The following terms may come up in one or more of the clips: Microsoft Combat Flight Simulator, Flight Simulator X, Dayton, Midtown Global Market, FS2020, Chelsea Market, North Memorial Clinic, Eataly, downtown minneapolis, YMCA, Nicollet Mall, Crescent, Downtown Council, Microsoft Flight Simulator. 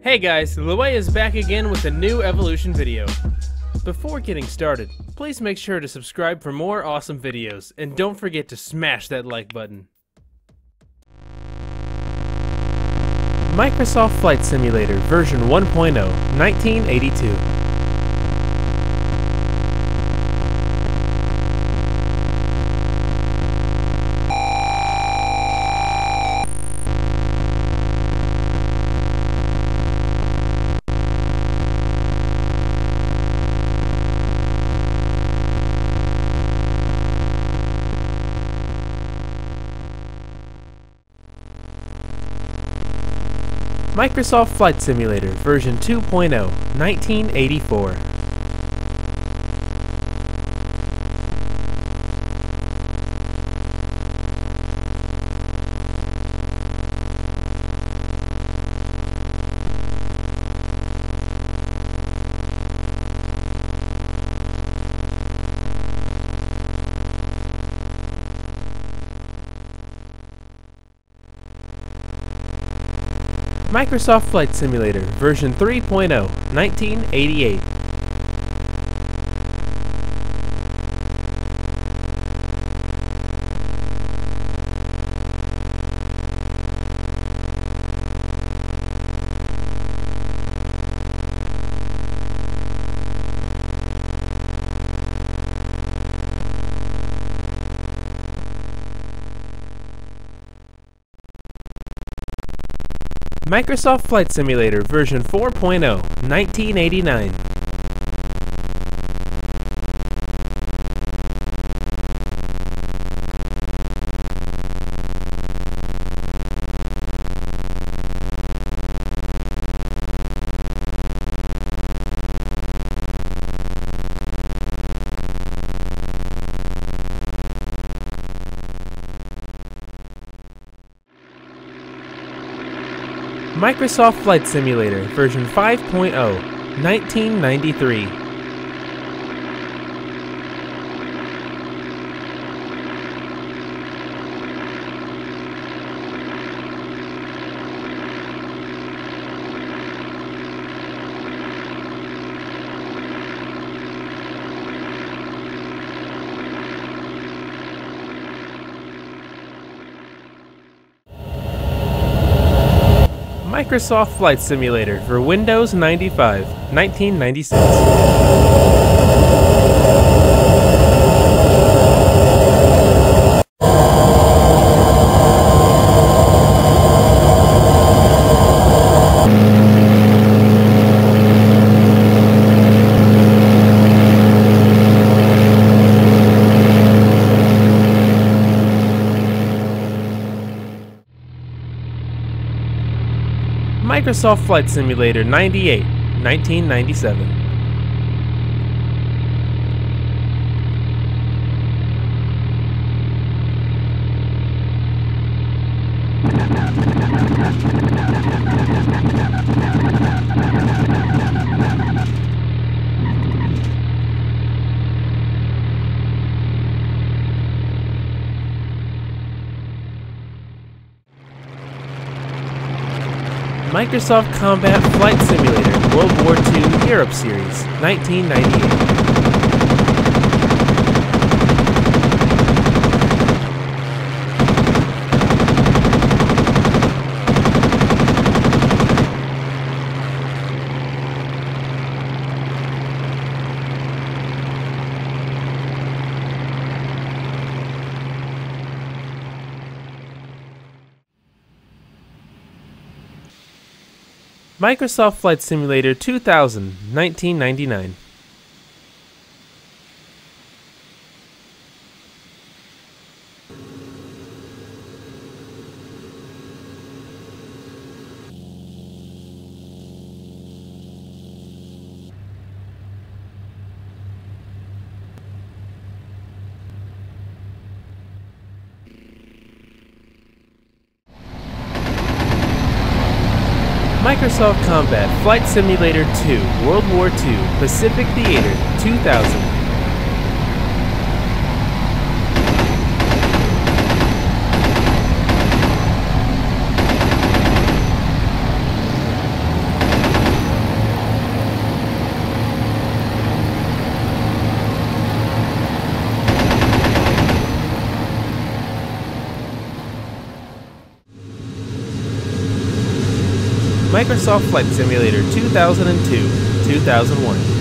Hey guys, Louie is back again with a new evolution video. Before getting started, please make sure to subscribe for more awesome videos, and don't forget to smash that like button. Microsoft Flight Simulator version 1.0, 1982. Microsoft Flight Simulator version 2.0, 1984. Microsoft Flight Simulator version 3.0, 1988. Microsoft Flight Simulator version 4.0, 1989. Microsoft Flight Simulator version 5.0, 1993. Microsoft Flight Simulator for Windows 95, 1996. Microsoft Flight Simulator 98, 1997. Microsoft Combat Flight Simulator World War II Europe Series, 1998. Microsoft Flight Simulator 2000, 1999. Microsoft Combat Flight Simulator 2 World War II Pacific Theater 2000. Microsoft Flight Simulator 2002-2001.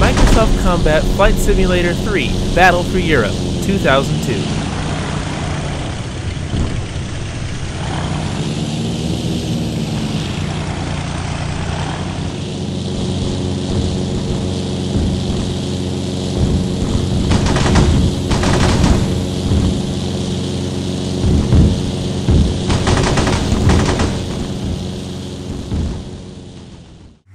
Microsoft Combat Flight Simulator 3 Battle for Europe 2002.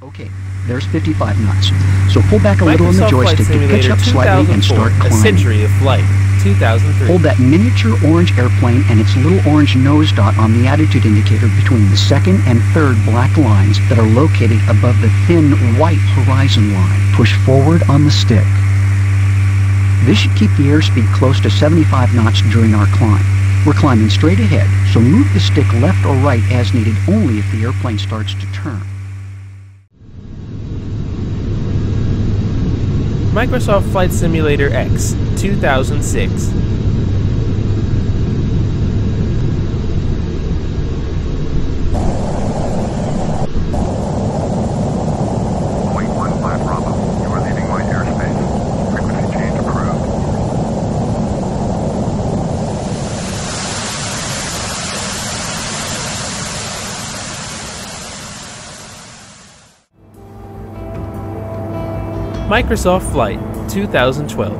Okay, there's 55 knots, so pull back a little on the joystick to pitch up slightly and start climbing. A century of flight, 2003. Hold that miniature orange airplane and its little orange nose dot on the attitude indicator between the second and third black lines that are located above the thin white horizon line. Push forward on the stick. This should keep the airspeed close to 75 knots during our climb. We're climbing straight ahead, so move the stick left or right as needed only if the airplane starts to turn. Microsoft Flight Simulator X, 2006. Microsoft Flight 2012.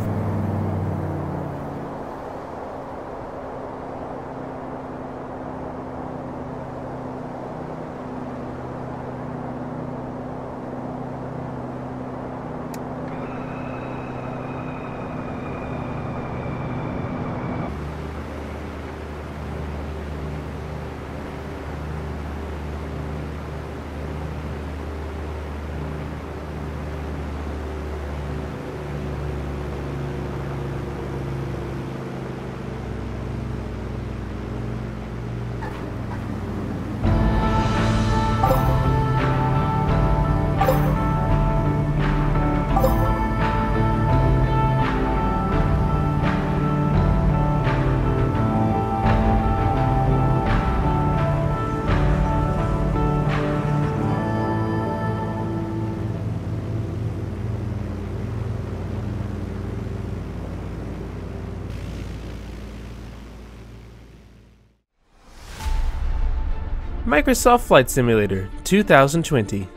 Microsoft Flight Simulator 2020.